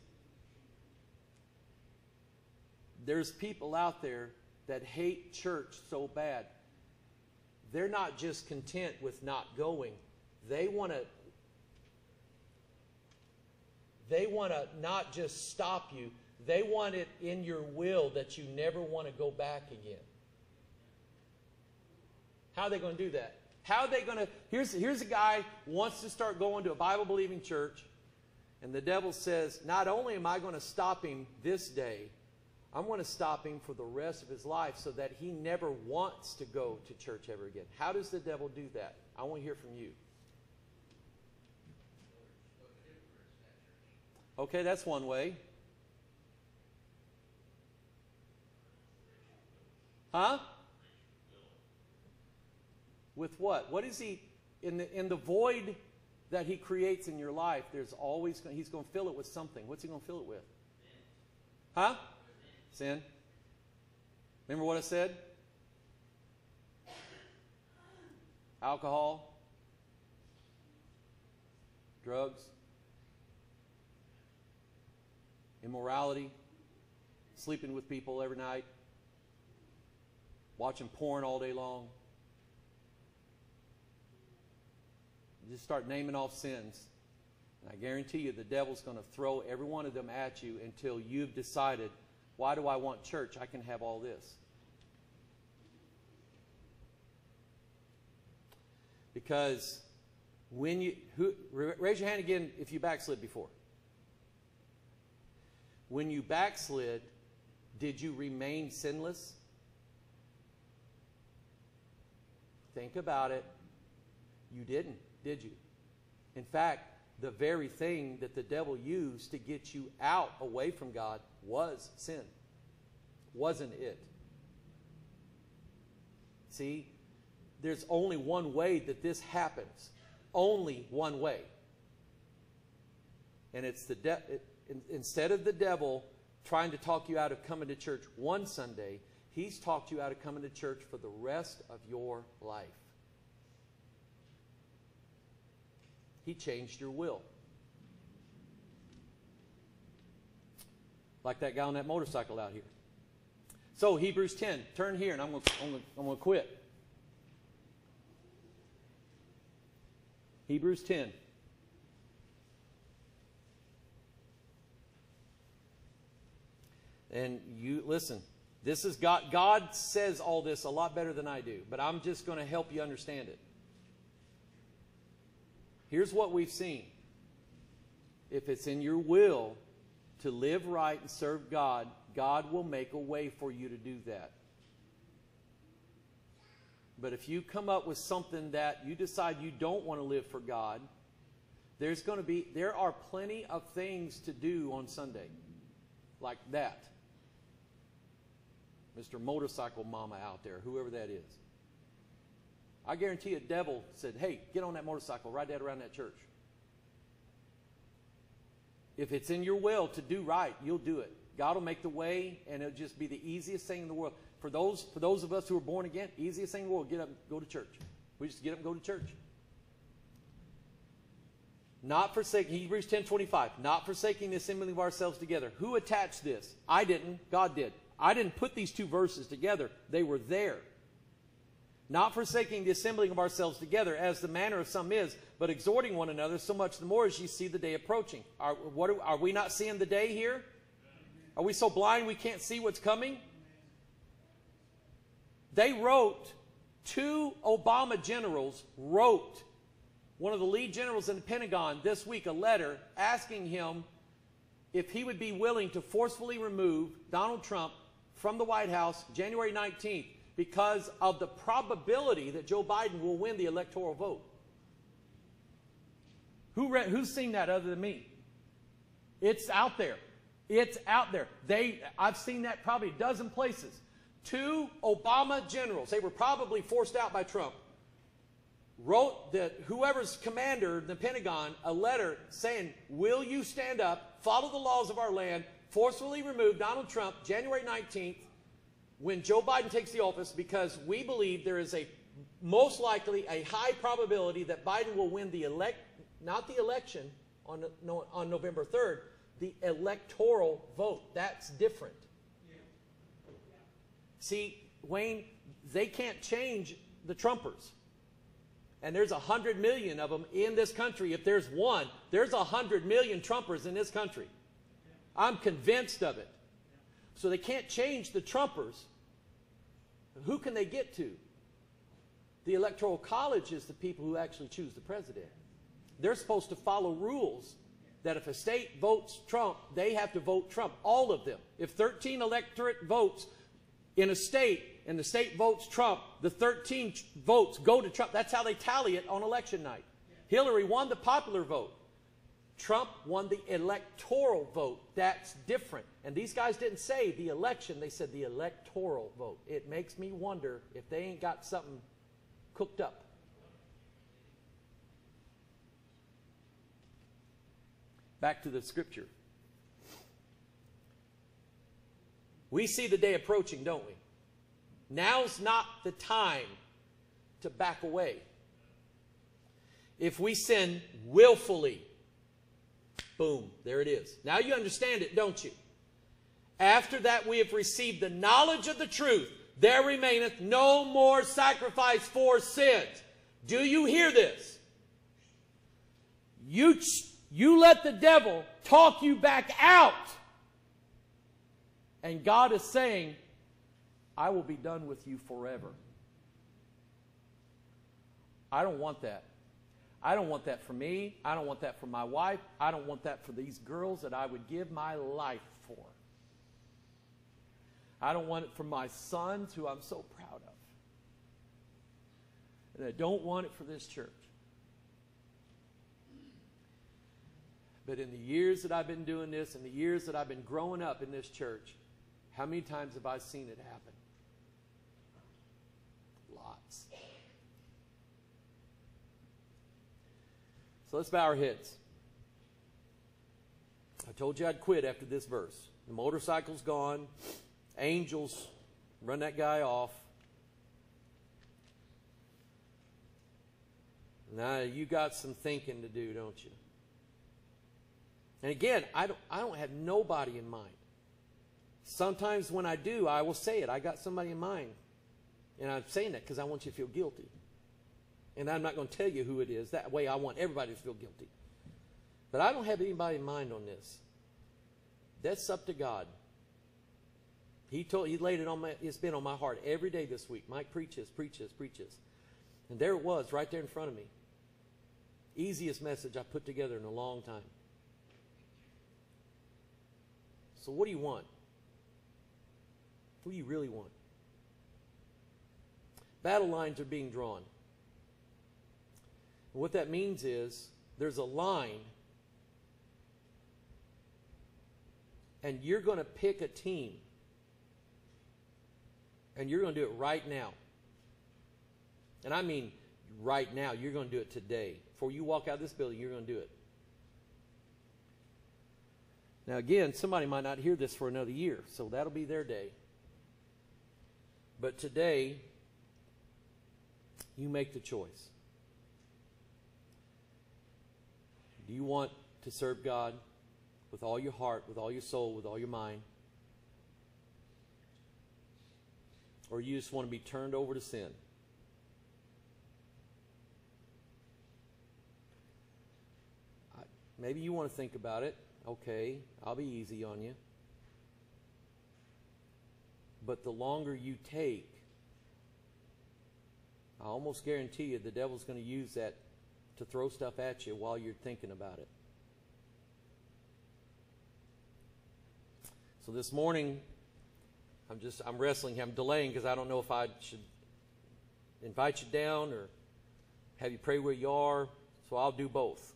There's people out there that hate church so bad. They're not just content with not going. They want to they want to not just stop you. They want it in your will that you never want to go back again. How are they going to do that? How are they going to, here's, here's a guy wants to start going to a Bible-believing church, and the devil says, not only am I going to stop him this day, I'm going to stop him for the rest of his life so that he never wants to go to church ever again. How does the devil do that? I want to hear from you. Okay, that's one way. Huh? With what? What is he, in the, in the void that he creates in your life, there's always, he's going to fill it with something. What's he going to fill it with? Huh? Sin. Remember what I said? Alcohol. Drugs. Immorality. Sleeping with people every night. Watching porn all day long. Just start naming off sins. And I guarantee you the devil's going to throw every one of them at you until you've decided, why do I want church? I can have all this. Because when you, who, raise your hand again if you backslid before. When you backslid, did you remain sinless? Think about it. You didn't, did you? In fact, the very thing that the devil used to get you out away from God was sin. Wasn't it? See, there's only one way that this happens. Only one way. And it's the de- it, in, instead of the devil trying to talk you out of coming to church one Sunday, he's talked you out of coming to church for the rest of your life. He changed your will. Like that guy on that motorcycle out here. So Hebrews ten, turn here and I'm going to quit. Hebrews ten. And you, listen, this is God. God says all this a lot better than I do, but I'm just going to help you understand it. Here's what we've seen. If it's in your will to live right and serve God, God will make a way for you to do that. But if you come up with something that you decide you don't want to live for God, there's going to be, there are plenty of things to do on Sunday like that. Mister Motorcycle Mama out there, whoever that is. I guarantee a devil said, hey, get on that motorcycle, ride that around that church. If it's in your will to do right, you'll do it. God will make the way, and it'll just be the easiest thing in the world. For those, for those of us who are born again, easiest thing in the world, get up and go to church. We just get up and go to church. Not forsaking, Hebrews ten twenty-five, not forsaking the assembling of ourselves together. Who attached this? I didn't, God did. I didn't put these two verses together. They were there. Not forsaking the assembling of ourselves together, as the manner of some is, but exhorting one another, so much the more as you see the day approaching. Are, what are, are we not seeing the day here? Are we so blind we can't see what's coming? They wrote, two Obama generals wrote, one of the lead generals in the Pentagon this week, a letter asking him if he would be willing to forcefully remove Donald Trump from the White House January nineteenth because of the probability that Joe Biden will win the electoral vote. Who read, who's seen that other than me? It's out there. It's out there. They, I've seen that probably a dozen places. Two Obama generals, they were probably forced out by Trump, wrote that whoever's commander in the Pentagon a letter saying, will you stand up, follow the laws of our land, forcefully remove Donald Trump January nineteenth when Joe Biden takes the office, because we believe there is a most likely a high probability that Biden will win the elect, not the election on, the, no, on November third, the electoral vote. That's different. Yeah. Yeah. See, Wayne, they can't change the Trumpers. And there's one hundred million of them in this country. If there's one, there's one hundred million Trumpers in this country. I'm convinced of it. So they can't change the Trumpers. Who can they get to? The Electoral College is the people who actually choose the president. They're supposed to follow rules that if a state votes Trump, they have to vote Trump, all of them. If thirteen electorate votes in a state, and the state votes Trump, the thirteen votes go to Trump. That's how they tally it on election night. Yeah. Hillary won the popular vote. Trump won the electoral vote. That's different. And these guys didn't say the election. They said the electoral vote. It makes me wonder if they ain't got something cooked up. Back to the scripture. We see the day approaching, don't we? Now's not the time to back away. If we sin willfully, boom, there it is. Now you understand it, don't you? After that we have received the knowledge of the truth, there remaineth no more sacrifice for sins. Do you hear this? You, you let the devil talk you back out. And God is saying, I will be done with you forever. I don't want that. I don't want that for me. I don't want that for my wife. I don't want that for these girls that I would give my life for. I don't want it for my sons, who I'm so proud of. And I don't want it for this church. But in the years that I've been doing this, in the years that I've been growing up in this church, how many times have I seen it happen? Lots. So let's bow our heads. I told you I'd quit after this verse. The motorcycle's gone. Angels run that guy off. Now you got some thinking to do, don't you? And again, I don't, I don't have nobody in mind. Sometimes when I do, I will say it. I got somebody in mind. And I'm saying that because I want you to feel guilty. And I'm not going to tell you who it is. That way I want everybody to feel guilty. But I don't have anybody in mind on this. That's up to God. He told, he laid it on my, it's been on my heart every day this week. Mike, preach this, preach this, preach this. And there it was right there in front of me. Easiest message I put together in a long time. So what do you want? What do you really want? Battle lines are being drawn. And what that means is there's a line, and you're going to pick a team, and you're going to do it right now. And I mean right now. You're going to do it today. Before you walk out of this building, you're going to do it. Now again, somebody might not hear this for another year, so that'll be their day. But today, you make the choice. Do you want to serve God with all your heart, with all your soul, with all your mind? Or you just want to be turned over to sin? I, maybe you want to think about it. Okay, I'll be easy on you. But the longer you take, I almost guarantee you the devil's going to use that to throw stuff at you while you're thinking about it. So this morning, I'm just, I'm wrestling, I'm delaying because I don't know if I should invite you down or have you pray where you are. So I'll do both.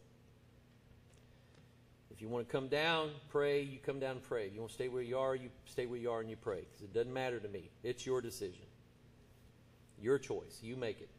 If you want to come down, pray, you come down and pray. If you want to stay where you are, you stay where you are and you pray. Because it doesn't matter to me. It's your decision. Your choice. You make it.